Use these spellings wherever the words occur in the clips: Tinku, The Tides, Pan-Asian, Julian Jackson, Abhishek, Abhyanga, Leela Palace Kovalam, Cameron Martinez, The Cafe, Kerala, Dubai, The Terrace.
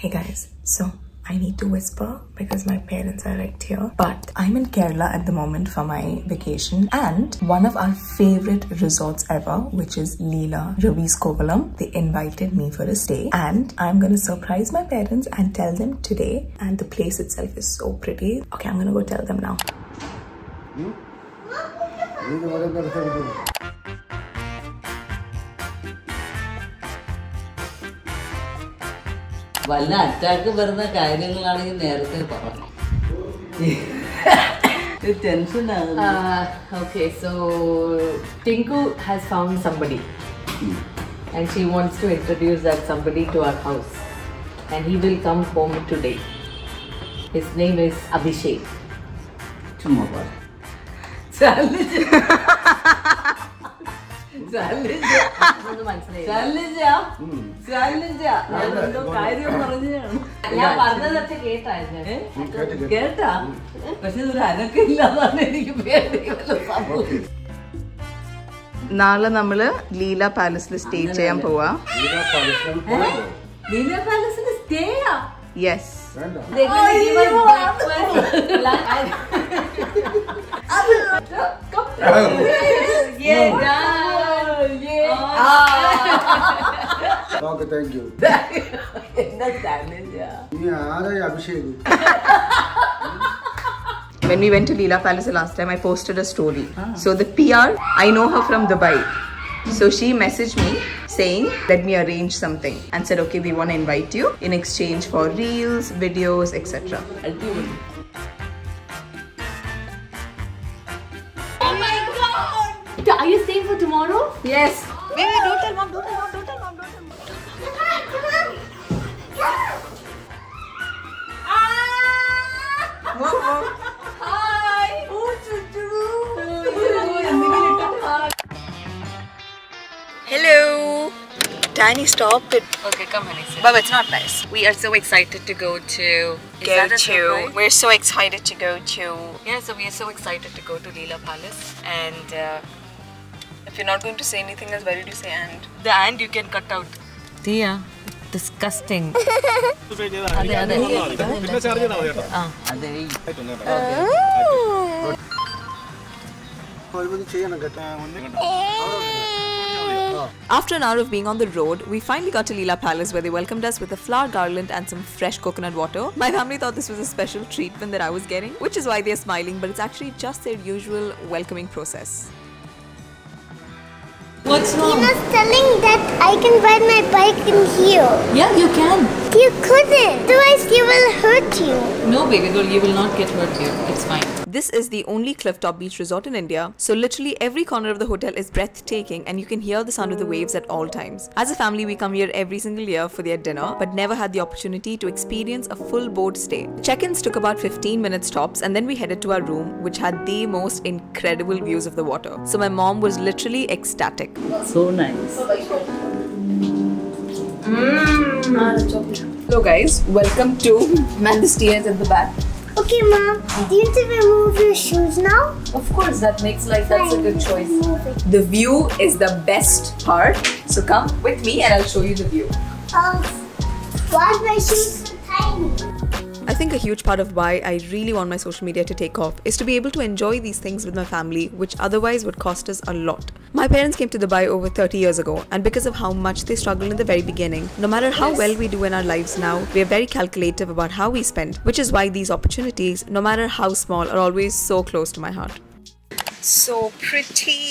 Hey guys, so I need to whisper because my parents are right here. But I'm in Kerala at the moment for my vacation, and one of our favorite resorts ever, which is Leela Palace Kovalam, they invited me for a stay, and I'm gonna surprise my parents and tell them today. And the place itself is so pretty. Okay, I'm gonna go tell them now. Well, not that the carrying tension. Okay, so Tinku has found somebody, and she wants to introduce that somebody to our house, and he will come home today. His name is Abhishek. Tomorrow. നാളെ നമ്മള് ലീല പാലസിൽ stay ചെയ്യാൻ പോവാ. ലീല പാലസിൽ stay? Yes. Okay, thank you. When we went to Leela Palace the last time, I posted a story. So the PR, I know her from Dubai. So she messaged me saying, let me arrange something, and said, okay, we want to invite you in exchange for reels, videos, etc. Oh my God! Are you staying for tomorrow? Yes. Baby, don't tell mom, don't tell mom, don't tell mom, don't tell mom. Hi. Hello. Danny, stop it. Okay, come on. But it's not nice. We are so excited to go to. We're so excited to go to. Yeah, so we are so excited to go to Leela Palace, and if you're not going to say anything else, why did you say and? The and you can cut out. Diya. Disgusting. After an hour of being on the road, we finally got to Leela Palace, where they welcomed us with a flower garland and some fresh coconut water. My family thought this was a special treatment that I was getting, which is why they're smiling, but it's actually just their usual welcoming process. What's wrong? He was telling that I can ride my bike in here. Yeah, you can. You couldn't. Otherwise, he will hurt you. No, baby girl, you will not get hurt here. It's fine. This is the only cliff-top beach resort in India, so literally every corner of the hotel is breathtaking, and you can hear the sound of the waves at all times. As a family, we come here every single year for their dinner, but never had the opportunity to experience a full boat stay. Check-ins took about 15 minutes tops, and then we headed to our room, which had the most incredible views of the water. So my mom was literally ecstatic. So nice. Hello guys, welcome to Mandistiers at the back. Okay, mom. Do you need to remove your shoes now? Of course, that makes life. That's a good choice. The view is the best part. So come with me, and I'll show you the view. Why are my shoes so tiny? I think a huge part of why I really want my social media to take off is to be able to enjoy these things with my family, which otherwise would cost us a lot. My parents came to Dubai over 30 years ago, and because of how much they struggled in the very beginning, no matter how well we do in our lives now, we are very calculative about how we spend, which is why these opportunities, no matter how small, are always so close to my heart. So pretty.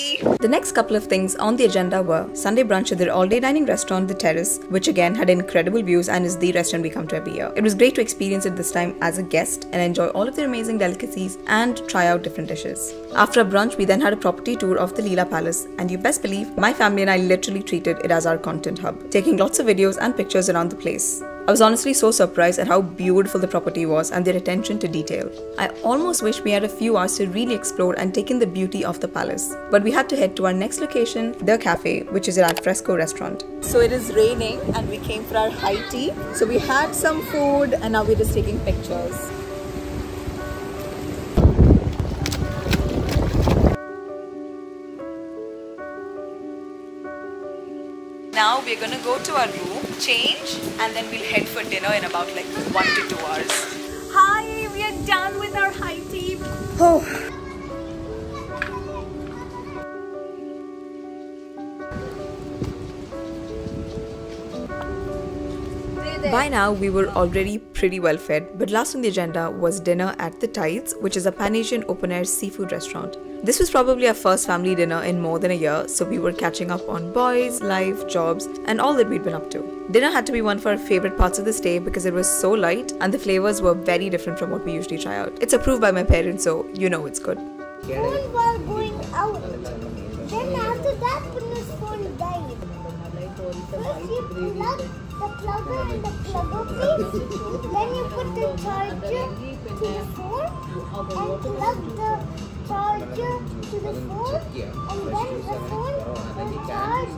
The next couple of things on the agenda were Sunday brunch at their all-day dining restaurant, The Terrace, which again had incredible views and is the restaurant we come to every year. It was great to experience it this time as a guest and enjoy all of their amazing delicacies and try out different dishes. After brunch, we then had a property tour of the Leela Palace, and you best believe my family and I literally treated it as our content hub, taking lots of videos and pictures around the place. I was honestly so surprised at how beautiful the property was and their attention to detail. I almost wish we had a few hours to really explore and take in the beauty of the palace. But we had to head to our next location, The Cafe, which is an al fresco restaurant. So it is raining, and we came for our high tea. So we had some food, and now we're just taking pictures. Now we're gonna go to our room, change, and then we'll head for dinner in about like 1 to 2 hours. Hi, we are done with our high tea. Oh. By now, we were already pretty well fed, but last on the agenda was dinner at The Tides, which is a Pan-Asian open-air seafood restaurant. This was probably our first family dinner in more than a year, so we were catching up on boys, life, jobs, and all that we'd been up to. Dinner had to be one of our favorite parts of the stay because it was so light and the flavors were very different from what we usually try out. It's approved by my parents, so you know it's good. Phone while going out. Then after that, when his phone died. First you plug the plugger and the plugger please. Then you put the charger to the phone and plug the charger to the phone, and then the phone will charge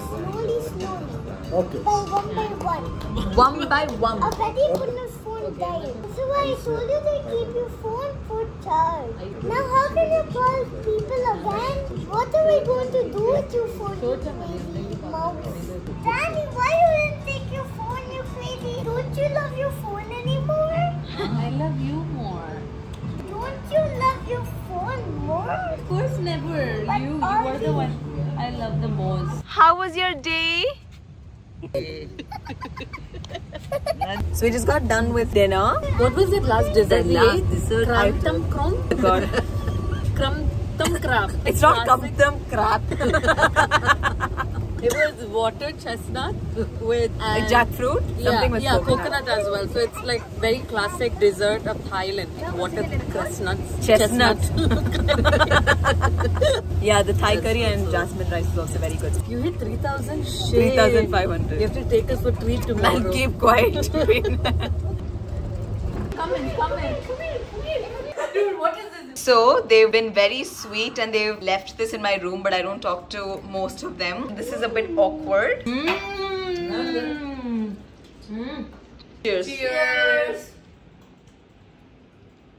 slowly. Okay. By one by one. One by one. Already Punna's phone died. So I told you to keep your phone for charge. Now how can you call people again? What are we going to do with your phone? Danny, why you didn't take your phone, you crazy? Don't you love your phone anymore? I love you more. Don't you love your phone more? Of course, never. But you are the one I love the most. How was your day? So we just got done with dinner. What was it last dessert? Last dessert. Kramtam kram. God. Kramtam crab. It's not kramtam crab. It was water chestnut with jackfruit, something with coconut as well. So it's like very classic dessert of Thailand. Water chestnut. Yeah, the Thai curry and jasmine rice is also very good. You hit 3,000 shades. 3,500. You have to take us for treat tomorrow. And keep quiet. Come in. Dude, what is this? So they've been very sweet and they've left this in my room, but I don't talk to most of them. This is a bit awkward. Cheers. Cheers.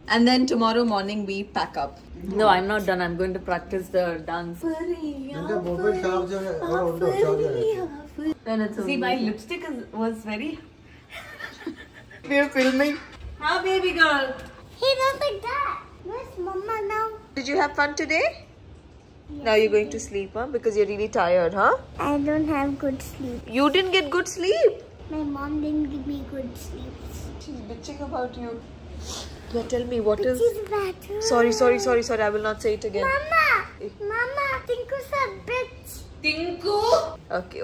And then tomorrow morning we pack up. No, I'm not done. I'm going to practice the dance. See, my lipstick was very... We're filming. How, baby girl? He does like that. Where's Mama now? Did you have fun today? Yes. Now you're going to sleep, huh? Because you're really tired, huh? I don't have good sleep. You didn't get good sleep? My mom didn't give me good sleep. She's bitching about you. Now tell me what is... Bitch is bad. Sorry. I will not say it again. Mama, Tinku's a bitch. Tinku? Okay.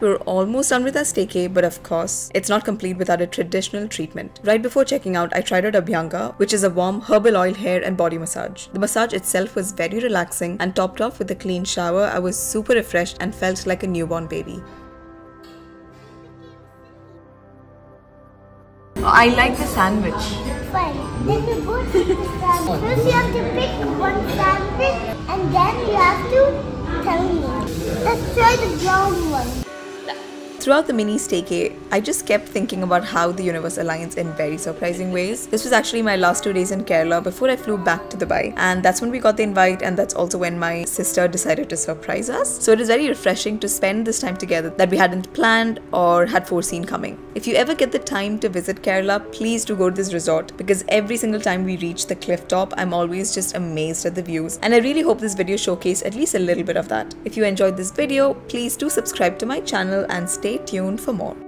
We're almost done with our staycay, but of course, it's not complete without a traditional treatment. Right before checking out, I tried out Abhyanga, which is a warm herbal oil hair and body massage. The massage itself was very relaxing and topped off with a clean shower. I was super refreshed and felt like a newborn baby. I like the sandwich. Well, then we both eat the sandwich. First you have to pick one sandwich and then you have to tell me. Let's try the brown one. Throughout the mini staycay, I just kept thinking about how the universe aligns in very surprising ways. This was actually my last 2 days in Kerala before I flew back to Dubai, and that's when we got the invite, and that's also when my sister decided to surprise us. So it is very refreshing to spend this time together that we hadn't planned or had foreseen coming. If you ever get the time to visit Kerala, please do go to this resort, because every single time we reach the cliff top, I'm always just amazed at the views, and I really hope this video showcased at least a little bit of that. If you enjoyed this video, please do subscribe to my channel and stay tuned for more.